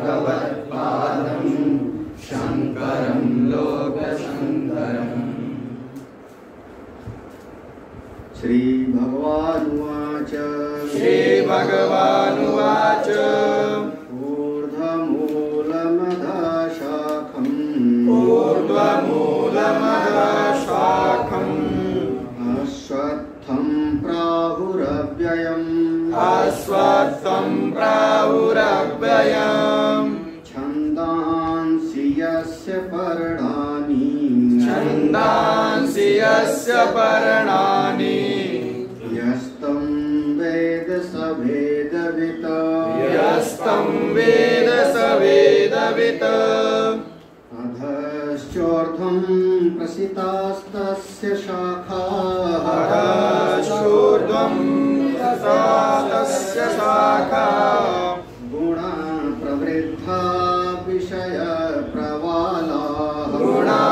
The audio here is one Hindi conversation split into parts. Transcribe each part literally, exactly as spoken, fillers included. भगवत्पादं शंकरं लोकशंकरं। श्री भगवानुवाच श्री भगवानुवाच ऊर्ध्वमूलमधःशाखम् ऊर्ध्वमूलमधःशाखम् अश्वत्थं प्राहुरव्ययम् अश्वत्थं प्राहुरव्ययम् छन्दांसि यस्य पर्णानि छन्दांसि यस्य पर्णानि यस्तं वेद स वेदवित् यस्तं वेद स वेदवित्। अधश्चोर्ध्वं प्रसितास्तस्य शाखाः अधश्चोर्ध्वं तस्य शाखा गुणा प्रवृद्धा विषय प्रवाला गुणा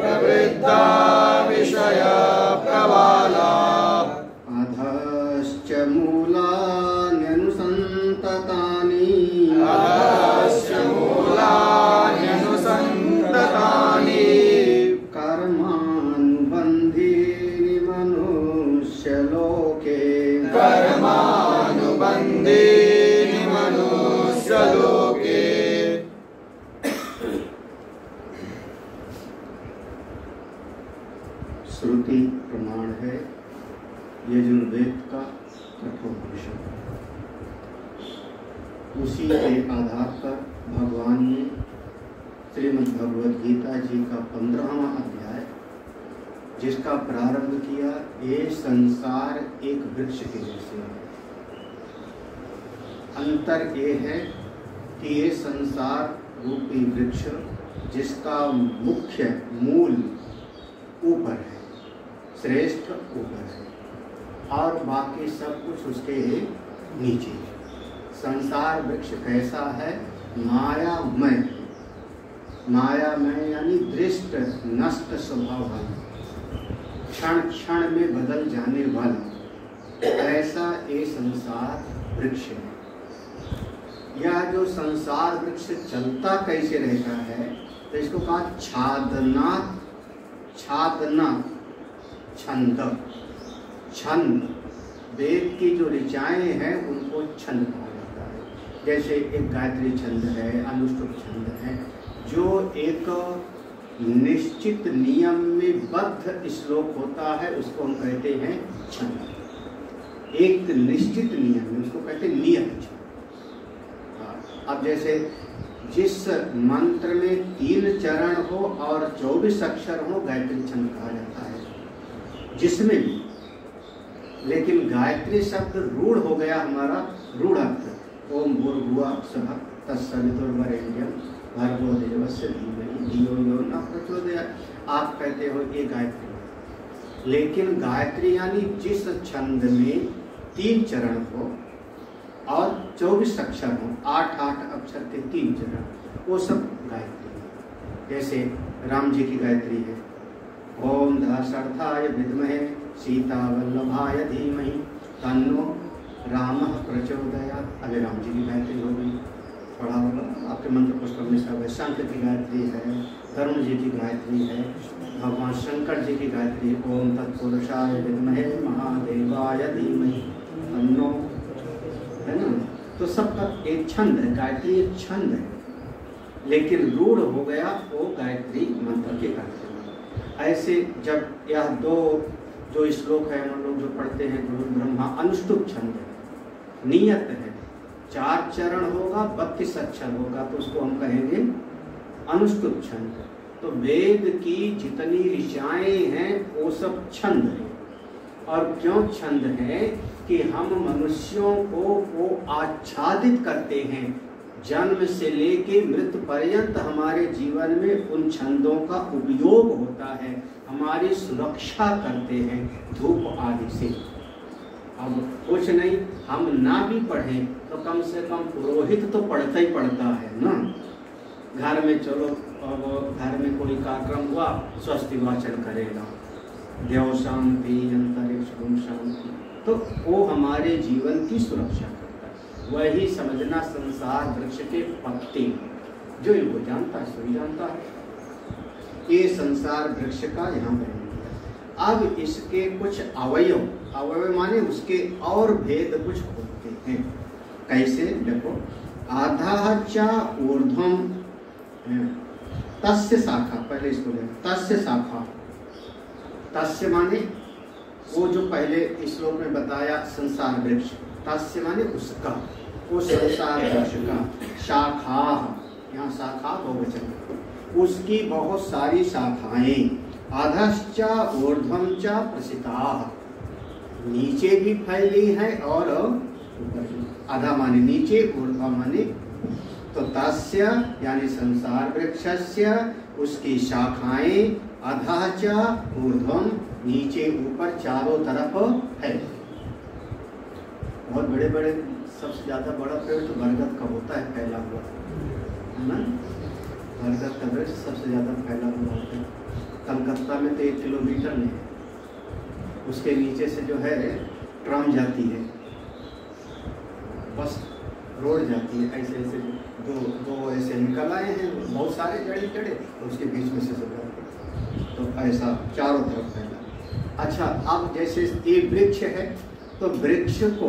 प्रवृद्धा विषय प्रवाला। अधश्च मूलान्यनुसन्ततानि अधश्च मूलान्यनुसन्ततानि कर्मानुबन्धीनि मनुष्यलोके कर्मानुबंधे मनुष्यलोके। श्रुति प्रमाण है यजुर्वेद का कठोपनिषद, उसी के आधार पर भगवान ने श्रीमद्भगवद्गीता जी का पंद्रहवां अध्याय जिसका प्रारंभ किया, ये संसार एक वृक्ष के जैसे है। अंतर ये है कि ये संसार रूपी वृक्ष जिसका मुख्य मूल ऊपर है, श्रेष्ठ ऊपर है और बाकी सब कुछ उसके नीचे है। संसार वृक्ष कैसा है? मायामय। मायामय यानी दृष्ट नष्ट स्वभाव वाला, क्षण क्षण में बदल जाने वाला, ऐसा ये संसार वृक्ष है। यह जो संसार वृक्ष चलता कैसे रहता है, तो इसको कहा छादना, छादना छंद, छंद। वेद की जो ऋचाएँ हैं उनको छंद कहा जाता है। जैसे एक गायत्री छंद है, अनुष्टुप छंद है, जो एक निश्चित नियम में बद्ध श्लोक होता है उसको हम कहते हैं छंद। एक निश्चित नियम है उसको कहते हैं नियम छंद। अब जैसे जिस मंत्र में तीन चरण हो और चौबीस अक्षर हो गायत्री छंद कहा जाता है, जिसमें भी। लेकिन गायत्री शब्द रूढ़ हो गया हमारा, रूढ़ अर्थ। ओम भूर्भुवः स्वः तत्सवितुर्वरेण्यं भर्गो देवस्य धीमहि धियो यो न प्रचोदयात्। आप कहते हो ये गायत्री, लेकिन गायत्री यानी जिस छंद में तीन चरण हो और चौबीस अक्षर हो, आठ आठ अक्षर के तीन चरण, वो सब गायत्री है। जैसे राम जी की गायत्री है, ओम दशरथाय विद्महे सीतावल्लभाय धीमहि तन्नो रामः प्रचोदयात्। अभी राम जी की गायत्री हो गई, पढ़ा होगा आपके मंत्र पुस्तक में सब है। शंकर की गायत्री है, तरुण जी की गायत्री है, भगवान शंकर जी की गायत्री है, ओम तत्पुरुषाय विद्महे महादेवाय धीमहि तन्नो, है ना। तो सबका एक छंद है, गायत्री एक छंद है, लेकिन रूढ़ हो गया वो गायत्री मंत्र के कारण। ऐसे जब यह दो जो श्लोक है हम लोग जो पढ़ते हैं गुरु ब्रह्मा, अनुष्टुप छंद है, नियत है, चार चरण होगा, बत्तीस अक्षर होगा, तो उसको हम कहेंगे अनुष्टुप छंद। तो वेद की जितनी ऋचाएँ हैं वो सब छंद हैं। और क्यों छंद है? कि हम मनुष्यों को वो आच्छादित करते हैं। जन्म से लेके मृत्यु पर्यंत हमारे जीवन में उन छंदों का उपयोग होता है, हमारी सुरक्षा करते हैं धूप आदि से। अब कुछ नहीं, हम ना भी पढ़ें तो कम से कम पुरोहित तो पढ़ता ही पढ़ता है ना। घर में चलो, घर में कोई कार्यक्रम हुआ, स्वस्ति वाचन करेगा, देव शांति अंतरिक्ष शांति, तो वो हमारे जीवन की सुरक्षा करता है। वही समझना संसार वृक्ष के पत्ते, जो इनको जानता है सो ही जानता है। ये संसार वृक्ष का यहाँ वर्णन। अब इसके कुछ अवयव, अवयव माने उसके और भेद कुछ होते हैं। कैसे? देखो, आधा चा ऊर्ध्वम तस्य शाखा, पहले इसको ले, तस्य शाखा, तस्य माने वो जो पहले श्लोक में बताया संसार वृक्ष, तस्य माने उसका, वो संसार वृक्ष का, शाखा यहाँ शाखा बहुवचन, उसकी बहुत सारी शाखाएं, अधश्च ऊर्ध्वं च प्रसिताः, नीचे भी फैली है और ऊपर भी। आधा माने नीचे, ऊर्ध्व माने, तो तस्य यानी संसार वृक्षस्य उसकी शाखाएं, अधः च ऊर्ध्वं नीचे ऊपर चारों तरफ है। बहुत बड़े बड़े, सबसे ज्यादा बड़ा पेड़ तो बरगद का होता है, फैला हुआ है ना, बरगद का पेड़ सबसे ज्यादा फैला हुआ होता है। कलकत्ता में तो एक किलोमीटर में है, उसके नीचे से जो है ट्राम जाती है, बस रोड जाती है, ऐसे ऐसे दो दो ऐसे निकल आए हैं बहुत सारे जड़े जड़े, तो उसके बीच में से सब जाते, तो ऐसा चारों तरफ फैला। अच्छा, अब जैसे ये वृक्ष है तो वृक्ष को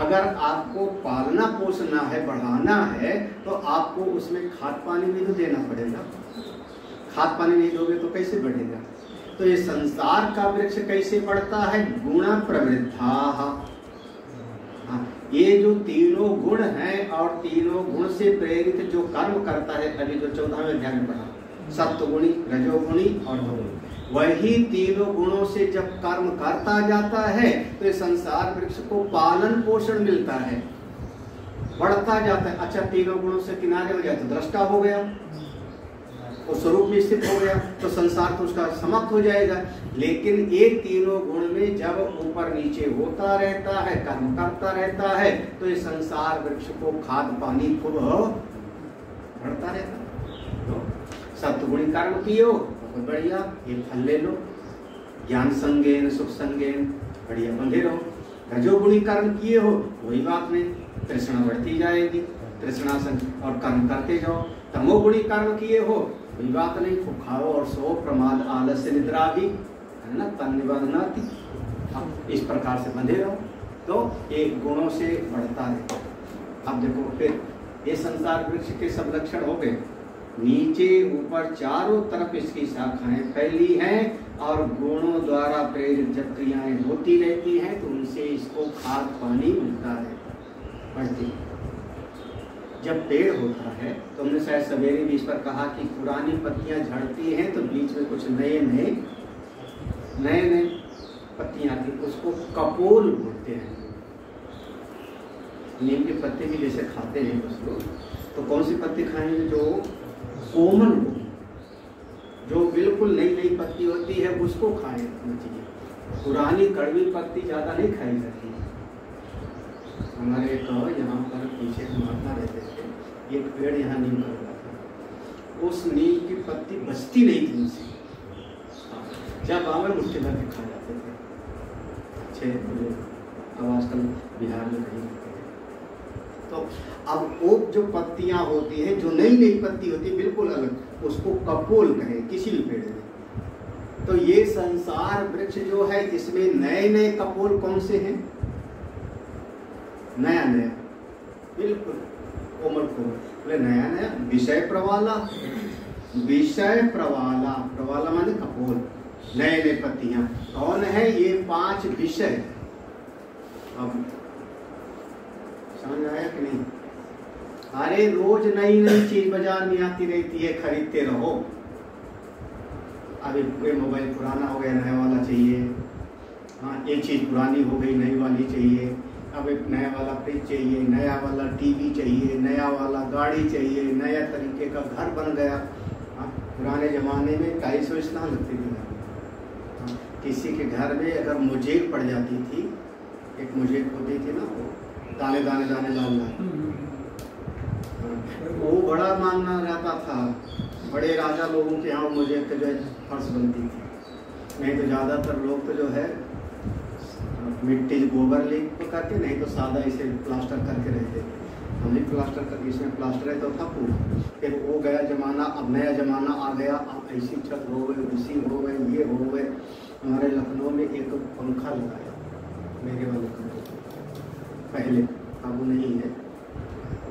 अगर आपको पालना पोसना है, बढ़ाना है, तो आपको उसमें खाद पानी भी तो देना पड़ेगा। खाद पानी नहीं दोगे तो कैसे बढ़ेगा? तो ये संसार का वृक्ष कैसे बढ़ता है? गुण प्रवृद्धा, ये जो तीनों गुण हैं और तीनों गुण से प्रेरित जो कर्म करता है, अभी जो चौदहवें अध्याय में पढ़ा, सत्वगुणी, रजोगुणी और तमोगुणी, वही तीनों गुणों से जब कर्म करता जाता है तो ये संसार वृक्ष को पालन पोषण मिलता है, बढ़ता जाता है। अच्छा, तीनों गुणों से किनारे हो गया तो दृष्टा हो गया, तो स्वरूप में स्थित हो गया, तो संसार तो उसका समाप्त हो जाएगा। लेकिन ये तीनों गुण में जब ऊपर नीचे होता रहता है, कर्म करता रहता है, तो ये संसार वृक्ष को खाद पानी खूब बढ़ता रहता। तो सत्गुणी कर्म कियो, बढ़िया, ये फल ले लो, ज्ञान संगेन सुख संगेन, बढ़िया बंधे रहो। रजोगुणी कर्म किए हो, कोई बात नहीं, तृष्णा बढ़ती जाएगी, तृष्णा संग और कर्म करते जाओ। तमोगुणी कर्म किए हो, कोई बात नहीं, खूब खाओ और सो, प्रमाद आलस्य निद्रा भी है ना, तन निबंधनाति, इस प्रकार से बंधे रहो। तो ये गुणों से बढ़ता है। अब देखो फिर ये संसार वृक्ष के सब लक्षण हो गए, नीचे ऊपर चारों तरफ इसकी शाखाएं फैली हैं और गुणों द्वारा प्रेरित जब क्रियाएं होती रहती हैं तो उनसे इसको खाद पानी मिलता है, बढ़ती। जब पेड़ होता है तो हमने शायद सवेरे भी इस पर कहा कि पुरानी पत्तियां झड़ती हैं तो बीच में कुछ नए नए नए नए पत्तियां आती, उसको कपोल बोलते हैं। नीम के पत्ते भी जैसे खाते हैं उसको, तो कौन सी पत्ती खाएंगे? जो कोमल हो, जो बिल्कुल नई नई पत्ती होती है उसको खाएं, समझिए। पुरानी कड़वी पत्ती ज़्यादा नहीं खाई जाती है। हमारे एक यहाँ पर पीछे मारता रहते थे, एक पेड़ यहाँ नीम का लगा था, उस नीम की पत्ती बचती नहीं थी उनसे, जब आवे मुट्ठी भर के खा जाते थे। अच्छे अब आजकल बिहार में नहीं होते। तो अब वो जो पत्तियां होती हैं, जो नई नई पत्ती होती है बिल्कुल अलग, उसको कपोल कहें किसी भी पेड़ में। तो ये संसार वृक्ष जो है इसमें नए नए कपोल कौन से हैं? नया नया, बिल्कुल कोमल कोमल, बोले नया नया। विषय प्रवाला, विषय प्रवाला, प्रवाला माने कपोल, नए नए पत्तियां। कौन है ये? पांच विषय। अब समझ आया कि नहीं? अरे रोज नई नई चीज बाजार में आती रहती है, खरीदते रहो। अभी कोई मोबाइल पुराना हो गया, नया वाला चाहिए। हाँ, एक चीज पुरानी हो गई, नई वाली चाहिए। अब एक नया वाला फ्रिज चाहिए, नया वाला टीवी चाहिए, नया वाला गाड़ी चाहिए, नया तरीके का घर बन गया। हाँ, पुराने जमाने में टाइल्स वाइल्स ना लगती थी। हाँ, किसी के घर में अगर मोजेक पड़ जाती थी, एक मोजेक होती थी ना, वो दाने दाने दाने डालना, वो बड़ा मांगना रहता था। बड़े राजा लोगों के यहाँ मुझे तो जो है फर्श बनती थी, नहीं तो ज़्यादातर लोग तो जो है मिट्टी गोबर लीप करके, नहीं तो सादा इसे प्लास्टर करके रहते हमने, प्लास्टर करके इसमें प्लास्टर है तो था पूरा। फिर वो गया ज़माना, अब नया ज़माना आ गया, अब ऐसी छत हो गए, वैसी हो गए, ये हो गए। हमारे लखनऊ में एक पंखा लगाया मेरे वाले को पहले, अब नहीं है,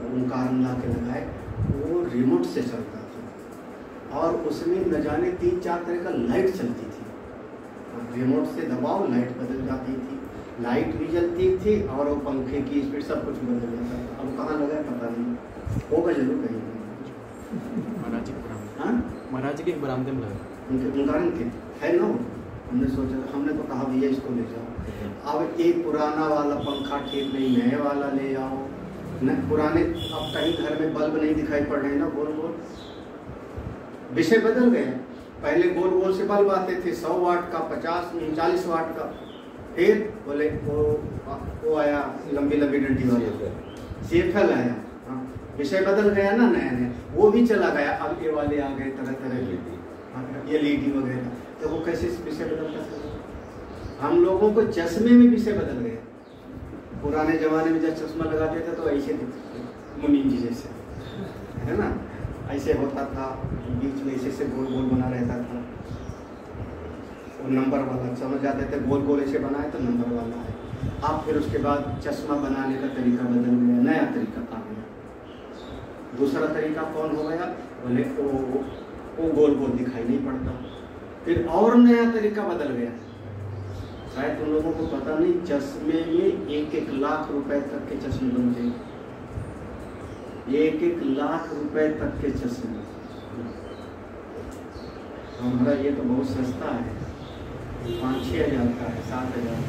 ओंकार मिला के लगाए, वो रिमोट से चलता था और उसमें न जाने तीन चार तरह का लाइट चलती थी। रिमोट से दबाओ लाइट बदल जाती थी, लाइट भी जलती थी और वो पंखे की स्पीड सब कुछ बदल जाता था। अब कहाँ लगा पता नहीं, होगा जरूर कहीं महाराज महाराज के बरामदे में लगा, उनके उदाहरण के है ना। हमने सोचा, हमने तो कहा भैया इसको ले जाओ, अब एक पुराना वाला पंखा ठीक नहीं, नए वाला ले आओ न। पुराने अब कहीं घर में बल्ब नहीं दिखाई पड़ रहे ना, गोल गोल विषय बदल गए। पहले गोल गोल से बल्ब आते थे, सौ वाट का, पचास उनचालीस वाट का। फिर बोले वो वो आया लंबी लंबी डंडी वाले, सेफल आया, विषय बदल गया ना, नया नया वो भी चला गया। अब ये वाले आ गए तरह तरह के, ये लीडी वगैरह, तो वो कैसे विषय बदल कर सकते। हम लोगों को चश्मे में विषय बदल गए। पुराने जमाने में जब चश्मा लगाते थे तो ऐसे मुनि जी जैसे, है ना, ऐसे होता था, बीच में ऐसे ऐसे गोल गोल बना रहता था, वो नंबर वाला समझ जाते थे, गोल गोल ऐसे बनाए तो नंबर वाला है। अब फिर उसके बाद चश्मा बनाने का तरीका बदल गया, नया तरीका आ गया। दूसरा तरीका कौन हो गया, बोले वो वो गोल गोल दिखाई नहीं पड़ता। फिर और नया तरीका बदल गया। शायद उन लोगों को पता नहीं, चश्मे में एक एक लाख रुपए तक के चश्मे बनते हैं, एक एक लाख रुपए तक के चश्मे। हमारा ये तो बहुत सस्ता है, पाँच छः हजार का है, सात हजार।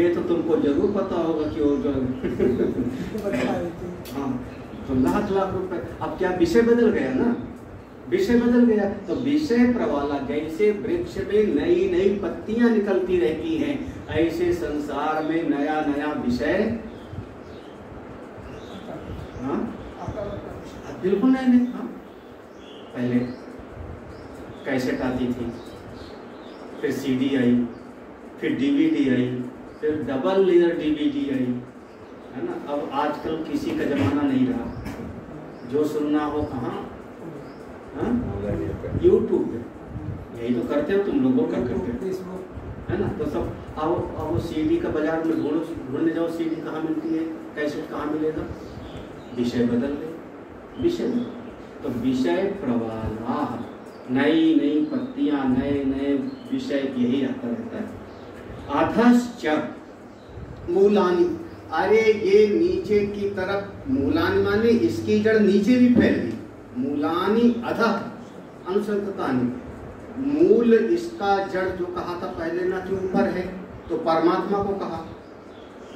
ये तो तुमको जरूर पता होगा कि और हाँ, तो लाख लाख रुपए। अब क्या विषय बदल गया ना, विषय बदल गया तो विषय प्रवाला। जैसे वृक्ष में नई नई पत्तियां निकलती रहती हैं, ऐसे संसार में नया नया विषय, बिल्कुल नए नए। पहले कैसेट आती थी, फिर सीडी आई, फिर डीवीडी आई, फिर डबल लेयर डीवीडी आई, है ना। अब आजकल किसी का जमाना नहीं रहा, जो सुनना हो कहाँ, यूट्यूब है, यही तो करते हो तुम लोगों का, करते हो, है ना। तो सब आओ आओ सीडी का बाजार में ढूंढो, ढूंढने जाओ सीडी कहाँ मिलती है, कैसेट कहाँ मिलेगा। विषय बदल गए, विषय तो विषय प्रवाला, नई नई पत्तियाँ, नए नए विषय, यही आता रहता है। अधश्च मूलानि, अरे ये नीचे की तरफ, मूलानि माने इसकी जड़ नीचे भी फैल गई। मूलानी अधा अनुसंततानी, मूल इसका जड़ जो कहा था पहले ना कि ऊपर है, तो परमात्मा को कहा,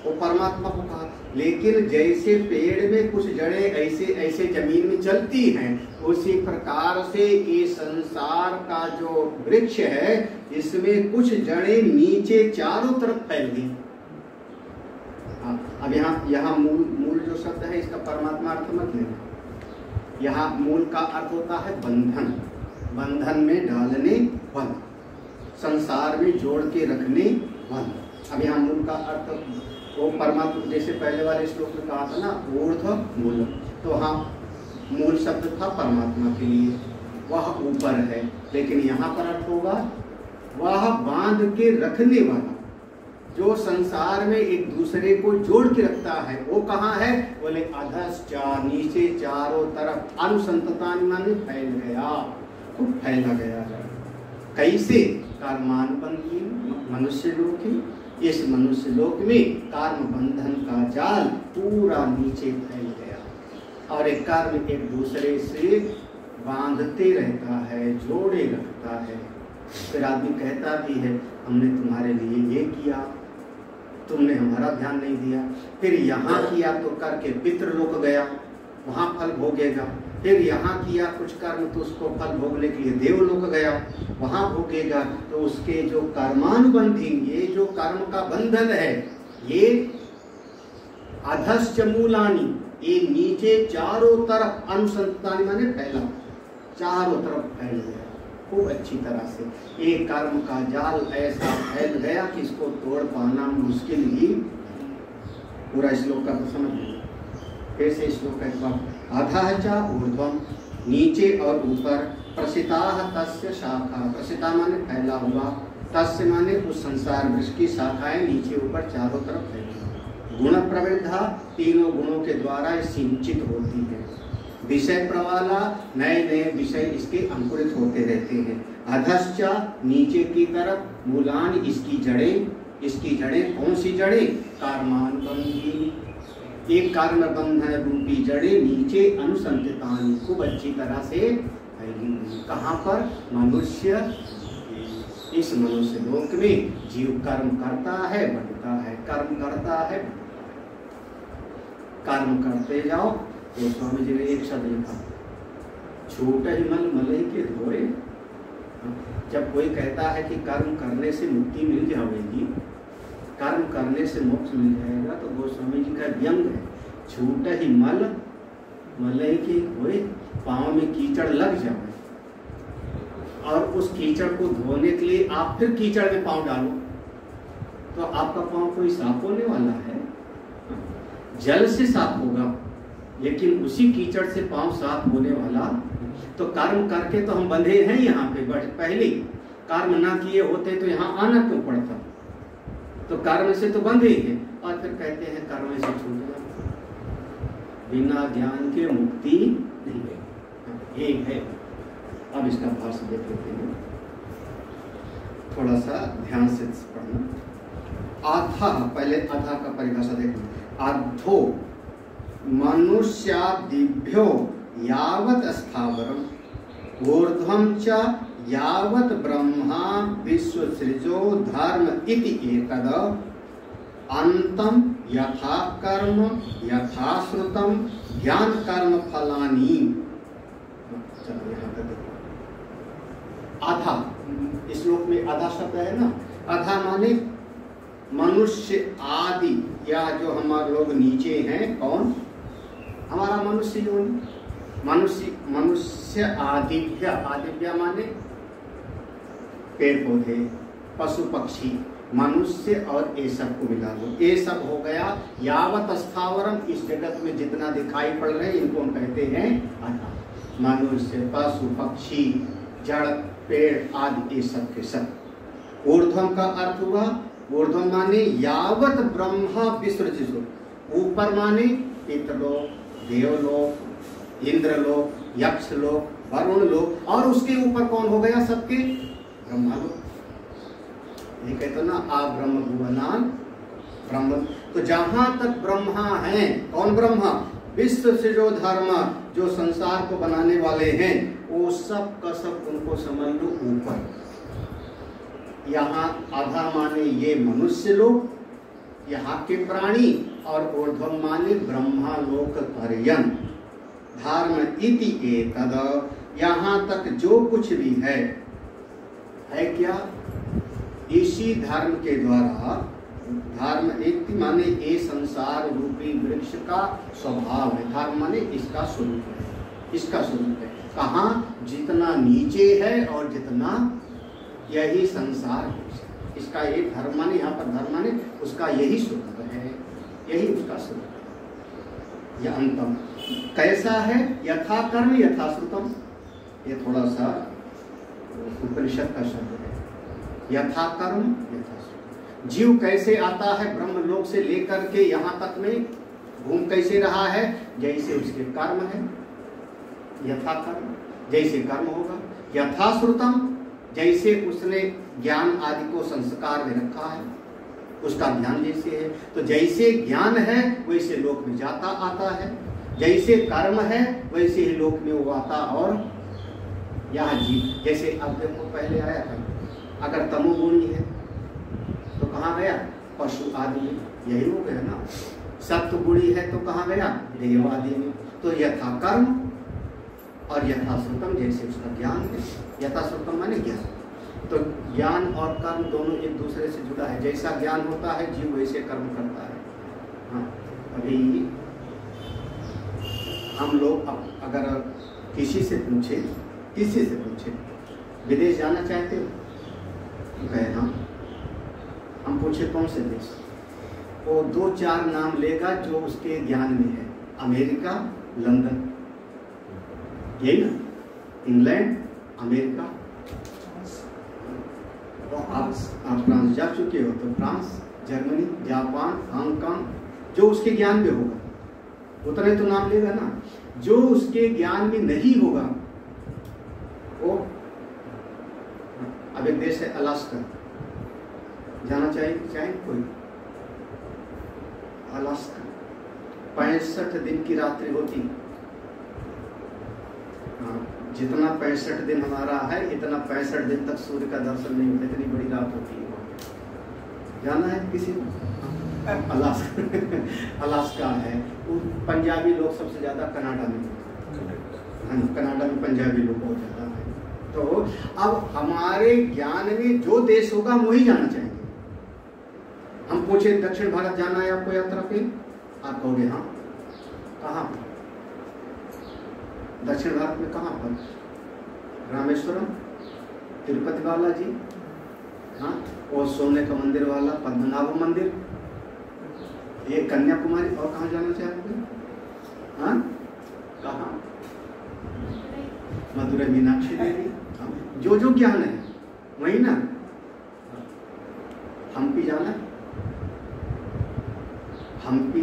वो परमात्मा को कहा। लेकिन जैसे पेड़ में कुछ जड़ें ऐसे ऐसे जमीन में चलती हैं, उसी प्रकार से ये संसार का जो वृक्ष है, इसमें कुछ जड़ें नीचे चारों तरफ फैल गई। अब यहाँ यहाँ मूल मूल जो शब्द है, इसका परमात्मा अर्थ मत लेना। यहाँ मूल का अर्थ होता है बंधन, बंधन में डालने बंद, संसार में जोड़ के रखने बंद। अब यहाँ मूल का अर्थ वो परमात्मा, जैसे पहले वाले श्लोक में कहा था ना, ऊर्ध्व मूल, तो वहाँ मूल शब्द था परमात्मा के लिए, वह ऊपर है। लेकिन यहाँ पर अर्थ होगा वह बांध के रखने वाला, जो संसार में एक दूसरे को जोड़ के रखता है, वो कहाँ है, बोले अधश्च, नीचे चारों तरफ। अनुसंततान माने फैल गया, खूब फैला गया। कैसे, कर्मान बंधी मनुष्य लोक ही, इस मनुष्य लोक में कर्म बंधन का जाल पूरा नीचे फैल गया, और एक कर्म एक दूसरे से बांधते रहता है, जोड़े रखता है। फिर आदमी कहता भी है, हमने तुम्हारे लिए ये किया, तुमने हमारा ध्यान नहीं दिया, फिर यहाँ किया तो करके पितृलोक गया, वहाँ फल भोगेगा, फिर यहाँ किया कुछ कर्म तो उसको फल भोगने के लिए देवलोक गया, वहाँ भोगेगा। तो उसके जो कर्मानुबंधी, ये जो कर्म का बंधन है, ये अधश्च मूलानि, ये नीचे चारों तरफ, अनुसंतानी माने फैला, चारों तरफ फैल गया। खूब अच्छी तरह से। ये कर्म का जाल ऐसा फैल गया कि इसको तोड़ पाना मुश्किल ही। पूरा श्लोक का समझ फिर से श्लोक है। अधः च ऊर्ध्वं, नीचे और ऊपर, प्रसिता तस्य शाखा, प्रसिता माने फैला हुआ, तस्य माने उस संसार वृक्ष की शाखाएं नीचे ऊपर चारों तरफ फैली, गुण प्रवृद्धा तीनों गुणों के द्वारा सिंचित होती है, विषय प्रवाला नए नए विषय इसके अंकुरित होते रहते हैं। अधश्चा नीचे की तरफ, मूलान इसकी जड़ें, इसकी जड़ें कौन सी जड़ें? कर्मान बंधी, एक कारण बंधन रूपी जड़ें नीचे अनुसंधितान खूब अच्छी तरह से फैली हुई। कहाँ पर? मनुष्य, इस मनुष्य लोक में जीव कर्म करता है बढ़ता है, कर्म करता है, कर्म करते जाओ। तो स्वामी जी ने एक शब्द लिखा, छोटे मल मलई के धोरे। जब कोई कहता है कि कर्म करने से मुक्ति मिल जाएगी, कर्म करने से मोक्ष मिल जाएगा, तो गोस्वामी जी का व्यंग है, छूट ही मल मलई के धोए, पाँव में कीचड़ लग जाए और उस कीचड़ को धोने के लिए आप फिर कीचड़ में पाँव डालो तो आपका पाँव कोई साफ होने वाला है? जल से साफ होगा, लेकिन उसी कीचड़ से पाँव साफ होने वाला। तो कर्म करके तो हम बंधे हैं यहाँ पे, बट पहले कर्म ना किए होते तो यहाँ आना क्यों पड़ता? तो कर्म से तो बंधे ही है, और फिर कहते हैं कर्म से छूटना, बिना ज्ञान के मुक्ति नहीं है, ये है। अब इसका भाष देख लेते हैं, थोड़ा सा ध्यान से पढ़ना। आधा पहले आधा का परिभाषा देखना। आधो मनुष्यादिभ्यो यावत स्थावरम, ऊर्ध्वं च यावत ब्रह्मा विश्वसृजो धर्म इति एकद, अंतम यथा कर्म यथा श्रुतम ज्ञान कर्म फलानि। चलो यहाँ तक देखो। आधा इस श्लोक में आधा शब्द है ना, आधा माने मनुष्य आदि, या जो हमारे लोग नीचे हैं, कौन? हमारा मनुष्य जो मनुष्य मनुष्य आदिव्य, आदिव्य माने पेड़ पौधे पशु पक्षी, मनुष्य और ये सब को मिला दो, ये सब हो गया यावत स्थावरम। इस जगत में जितना दिखाई पड़ रहे इनको हम कहते हैं आधा। मनुष्य पशु पक्षी जड़ पेड़ आदि ये सब के सब। ऊर्ध्वम का अर्थ हुआ, ऊर्ध्वम माने यावत ब्रह्मा विसृजितो, ऊपर माने पितृलोक देवलोक इंद्रलोक यक्षलोक वरुण लोक, और उसके ऊपर कौन हो गया? सबके ब्रह्मा लोक। ये कहते ना आ ब्रह्म भुवनान ब्रह्म, तो जहाँ तक ब्रह्मा हैं, कौन ब्रह्मा? विश्व से जो धर्म, जो संसार को बनाने वाले हैं, वो सब का सब उनको समझ लो ऊपर। यहाँ आधा माने ये मनुष्य लोग, यहाँ के प्राणी, और ऊर्ध्वम माने ब्रह्मा लोक पर्यन धर्म इति एतद, यहाँ तक जो कुछ भी है, है क्या? इसी धर्म के द्वारा, धर्म इति माने ये संसार रूपी वृक्ष का स्वभाव है, धर्म माने इसका स्वरूप है, इसका स्वरूप है। कहाँ? जितना नीचे है और जितना, यही संसार इसका, ये धर्म माने, यहाँ पर धर्म माने उसका यही स्वरूप है, यही उसका स्वरूप है। यह अंतम कैसा है? यथा कर्म यथा श्रुतम, ये थोड़ा सा उपनिषद का शब्द है, यथा कर्म यथा श्रुतम। जीव कैसे आता है ब्रह्मलोक से लेकर के यहाँ तक में घूम कैसे रहा है? जैसे उसके कर्म है, यथा कर्म, जैसे कर्म होगा, यथा श्रुतम, जैसे उसने ज्ञान आदि को संस्कार में रखा है, उसका ज्ञान जैसे है। तो जैसे ज्ञान है वैसे लोक में जाता आता है, जैसे कर्म है वैसे ही लोक में वो आता। और यहाँ जीव जैसे अब देखो, पहले आया था अगर तमोगुणी है तो कहाँ गया? पशु आदि में, यही हो गया ना। सत्वगुणी है तो कहाँ गया? देव आदि में। तो यथा कर्म और यथा श्रुतम, जैसे उसका ज्ञान है, यथा श्रुतम माने ज्ञान। तो ज्ञान और कर्म दोनों एक दूसरे से जुड़ा है, जैसा ज्ञान होता है जीव वैसे कर्म करता है। हाँ, अभी हम लोग अब अगर किसी से पूछे किसी से पूछे विदेश जाना चाहते हो? मैं हाँ। हम पूछे कौन से देश? वो दो चार नाम लेगा जो उसके ज्ञान में है, अमेरिका, लंदन, यही ना, इंग्लैंड, अमेरिका। और आप, आप फ्रांस जा चुके हो तो फ्रांस, जर्मनी, जापान, हांगकांग, जो उसके ज्ञान में होगा उतना ही तो नाम लेगा ना। जो उसके ज्ञान में नहीं होगा वो, अब एक देश है अलास्का, जाना चाहिए चाहे कोई? अलास्का पैंसठ दिन की रात्रि होती, जितना पैंसठ दिन हमारा है इतना पैंसठ दिन तक सूर्य का दर्शन नहीं होता, इतनी बड़ी रात होती है। जाना है किसी अलास्का? अलास्का है। पंजाबी लोग सबसे ज़्यादा कनाडा में, कनाडा में पंजाबी लोग बहुत ज़्यादा हैं। तो अब हमारे ज्ञान में जो देश होगा हम वही जाना चाहेंगे। हम पूछे दक्षिण भारत जाना है आपको यात्रा पे, आप कहोगे हाँ। कहाँ? दक्षिण भारत में कहाँ पर? रामेश्वरम, तिरुपति बालाजी, हाँ, और सोने का मंदिर वाला पद्मनाभ मंदिर, ये कन्याकुमारी। और कहाँ जाना चाहोगे? हाँ, कहाँ? मदुरै, मीनाक्षी देवी। जो जो ज्ञान है वही ना। हम्पी जाना है? हम्पी,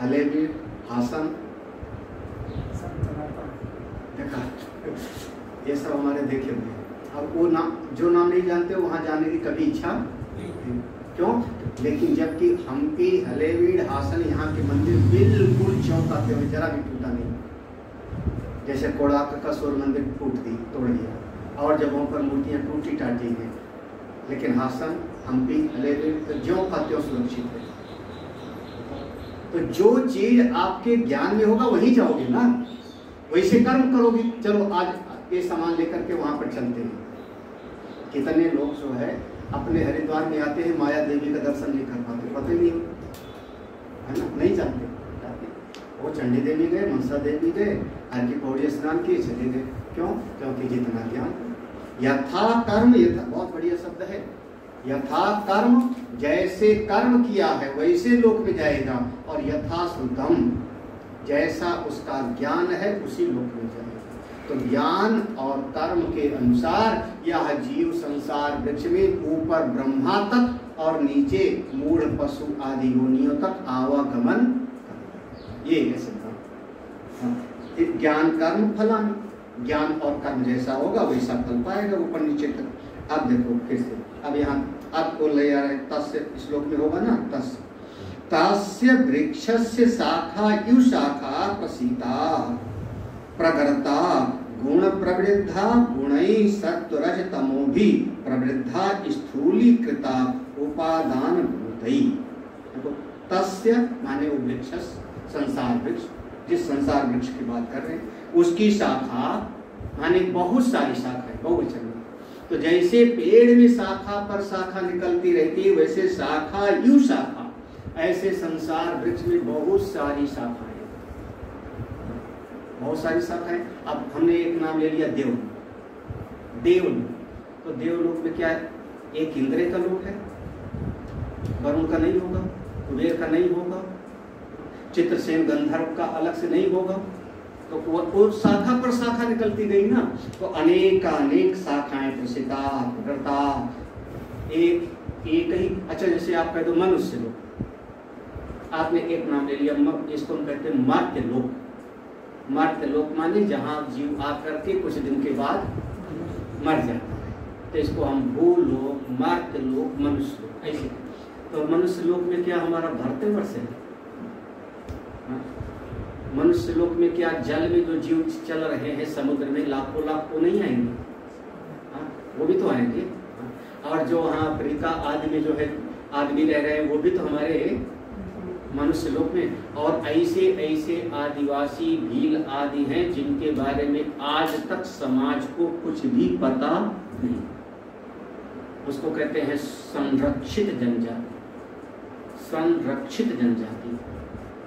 हलेबी, हासन, देखा, ये सब हमारे देखे हुए हैं। अब वो नाम जो नाम नहीं जानते वहाँ जाने की कभी इच्छा क्यों? लेकिन जबकि हम्पी, हलेबीड, हासन, यहाँ के मंदिर बिल्कुल चौंकाते हुए, जरा भी टूटा नहीं। जैसे कोणार्क का सूर्य मंदिर टूट दी, तोड़ दिया, और जगहों पर मूर्तियाँ टूटी टाटी हैं, लेकिन हासन, हम्पी, हलेबीड तो ज्यों पाते हो सुरक्षित है। तो जो चीज़ आपके ज्ञान में होगा वही जाओगे ना, वैसे कर्म करोगे। चलो आज ये सामान लेकर के वहाँ पर चलते हैं। कितने लोग जो है अपने हरिद्वार में आते हैं, माया देवी का दर्शन नहीं कर पाते, पता नहीं है ना, नहीं जानते। वो चंडी देवी गए, मनसा देवी गए, हर की पौड़ी स्नान किए, चले गए। क्यों? क्योंकि जितना ज्ञान यथा कर्म, यथा बहुत बढ़िया शब्द है, यथा कर्म, जैसे कर्म किया है वैसे लोक में जाएगा, और यथा सुतम, जैसा उसका ज्ञान है उसी लोक में जाएगा। तो ज्ञान और कर्म के अनुसार यह जीव संसार वृक्ष में ऊपर ब्रह्मा तक और नीचे मूढ़ पशु आदि योनियों तक आवागमन करेगा। ये है सिद्धांत। ज्ञान कर्म फलानी, ज्ञान और कर्म जैसा होगा वैसा फल पाएगा ऊपर नीचे तक। अब देखो फिर से, अब यहाँ आपको ले आ रहे तस् श्लोक में होगा ना, तस् तस्य वृक्षस्य शाखा यु शाखा प्रसीता प्रगरता गुण प्रवृद्धा गुणै सत्वरज तमो भी प्रवृद्धा स्थूलीकृता उपादान भूतै। देखो तस्य माने वो वृक्ष, संसार वृक्ष, जिस संसार वृक्ष की बात कर रहे हैं, उसकी शाखा माने बहुत सारी शाखाएं, बहुवचन। तो जैसे पेड़ में शाखा पर शाखा निकलती रहती है वैसे शाखा यू शाखा, ऐसे संसार वृक्ष में बहुत सारी शाखाएं, बहुत सारी शाखाएं। अब हमने एक नाम ले लिया देवलोक। देवलोक तो देवलोक में क्या है? एक इंद्र का लोक है, वरुण का नहीं होगा, कुबेर का नहीं होगा, चित्रसेन गंधर्व का अलग से नहीं होगा। तो वो शाखा पर शाखा निकलती गई ना, तो अनेक अनेक शाखाएं प्रसिद्धा प्रकर्ता, एक एक ही। अच्छा जैसे आप कहते हो मनुष्य लोक, आपने एक नाम ले लिया, इसको हम कहते हैं मर्त्य लोक। मर्त्य लोक माने जहाँ जीव आकर के कुछ दिन के बाद मर जाता है, तो इसको हम भूलोक, मर्त्य लोक, मनुष्य लोक, ऐसे। तो मनुष्य लोक में क्या हमारा भारतवर्ष है? मनुष्य लोक में क्या जल में जो जीव चल रहे हैं, समुद्र में लाखों लाखों नहीं आएंगे? हाँ, वो भी तो आएंगे। और जो वहाँ अफ्रीका आदि में जो है आदमी रह रहे हैं वो भी तो हमारे मनुष्य लोक में। और ऐसे ऐसे आदिवासी, भील आदि हैं जिनके बारे में आज तक समाज को कुछ भी पता नहीं। उसको कहते हैं संरक्षित जनजाति, संरक्षित जनजाति।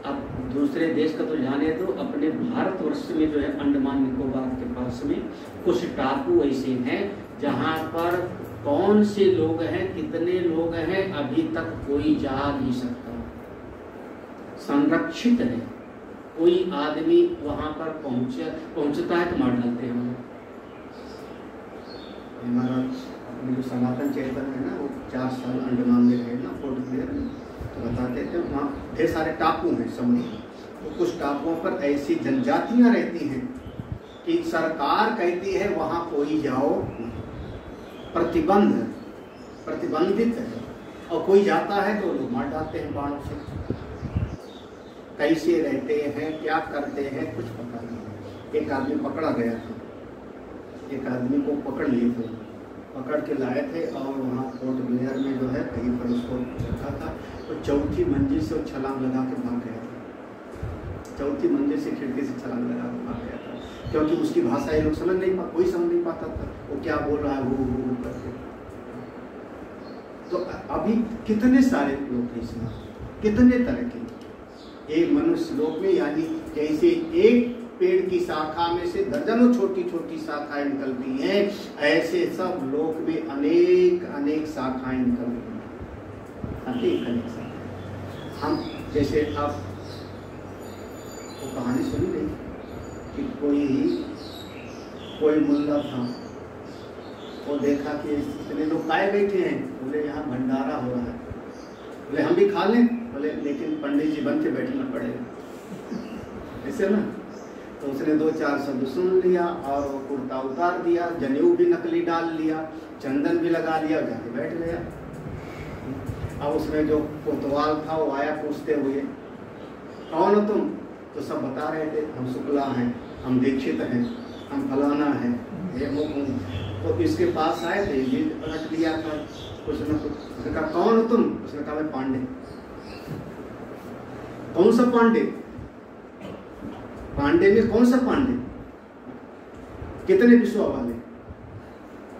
अब दूसरे देश का तो जाने दो, अपने भारतवर्ष में जो है अंडमान निकोबार के पास में कुछ टापू ऐसे हैं जहाँ पर कौन से लोग हैं, कितने लोग हैं, अभी तक कोई जा नहीं सकता, संरक्षित है। कोई आदमी वहां पर पहुंचे पहुंचता है तो मार डालते हैं। महाराज अपने जो सनातन चेतन है ना, वो चार साल अंडमान में रहे ना, फोर्ट में, तो बताते थे वहाँ ढेर सारे टापू हैं समुद्र, तो कुछ टापुओं पर ऐसी जनजातियाँ रहती हैं कि सरकार कहती है वहाँ कोई जाओ, प्रतिबंध प्रतिबंधित है, और कोई जाता है तो लोग मार डालते हैं बाणों से। कैसे रहते हैं, क्या करते हैं, कुछ पता नहीं। एक आदमी पकड़ा गया था, एक आदमी को पकड़ लिए थे, पकड़ के लाए थे और वहाँ फोर्ट ब्लेयर में जो है कहीं पर उसको रखा था, तो चौथी मंजिल से वो छलांग लगा के भाग गया था। चौथी मंजिल से खिड़की से छलांग लगा के भाग गया था, क्योंकि उसकी भाषा ये लोग समझ नहीं पा कोई समझ नहीं पाता था वो क्या बोल रहा है, वो वो करके। तो अभी कितने सारे लोग हैं, कितने तरह के एक मनुष्य लोक में, यानी जैसे एक पेड़ की शाखा में से दर्जनों छोटी छोटी शाखाएं निकलती हैं, ऐसे सब लोक में अनेक अनेक शाखाएं निकलती हैं, अनेक शाखाएं। हम जैसे आप वो कहानी सुनी नहीं कि कोई कोई मुल्ला था, वो देखा कि इतने लोग काय बैठे हैं, बोले यहाँ भंडारा हो रहा है, बोले हम भी खा लें, बोले लेकिन पंडित जी बन के बैठना पड़ेगा, ऐसे ना। तो उसने दो चार शब्द सुन लिया और वो कुर्ता उतार दिया, जनेऊ भी नकली डाल लिया, चंदन भी लगा लिया और जाके बैठ गया। अब उसमें जो कोतवाल था वो आया पूछते हुए, कौन हो तुम? तो सब बता रहे थे, हम शुक्ला हैं, हम दीक्षित हैं, हम फलाना हैं, ये वो। तो इसके पास आए थे, ये रख दिया था कुछ न कुछ। उसने कहा कौन हो तुम? उसने कहा मैं पांडे। कौन सा पांडे? पांडे में कौन सा पांडे? कितने विश्व वाले?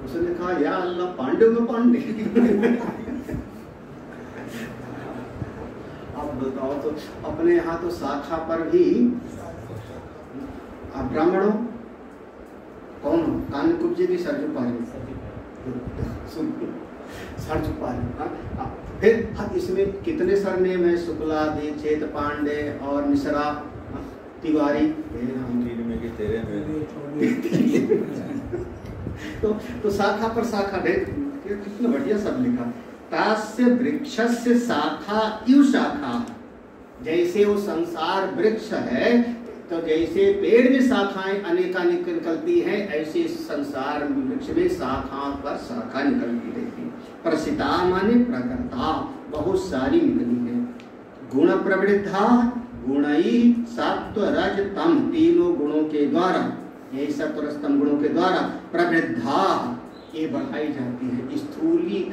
उसने कहा या अल्लाह, पांडे में पांडे। अब बताओ, तो अपने यहाँ तो शाखा पर भी आप ब्राह्मण हो, कौन हो? कान कुब्जे की सरजू पारी, सरजू पारी। फिर इसमें कितने सरनेम है, शुक्ला, दीक्षित, पांडे और मिश्रा, तिवारी। तो तो शाखा पर शाखा, कितना बढ़िया सब लिखा। तास्य वृक्षस्य शाखा इव शाखा, जैसे वो संसार वृक्ष है, तो जैसे पेड़ में शाखाएं अनेकानेक निकलती हैं, ऐसे संसार वृक्ष में शाखा पर शाखा निकलती रहती है। प्रसिद्धा माने प्रकृता, बहुत सारी निकली है। गुण प्रवृद्धा, गुणई सत्व रज तम, तीनों गुणों के द्वारा, यही सत्व रज तम गुणों के द्वारा प्रवृद्धा ये बढ़ाई जाती है। स्थूली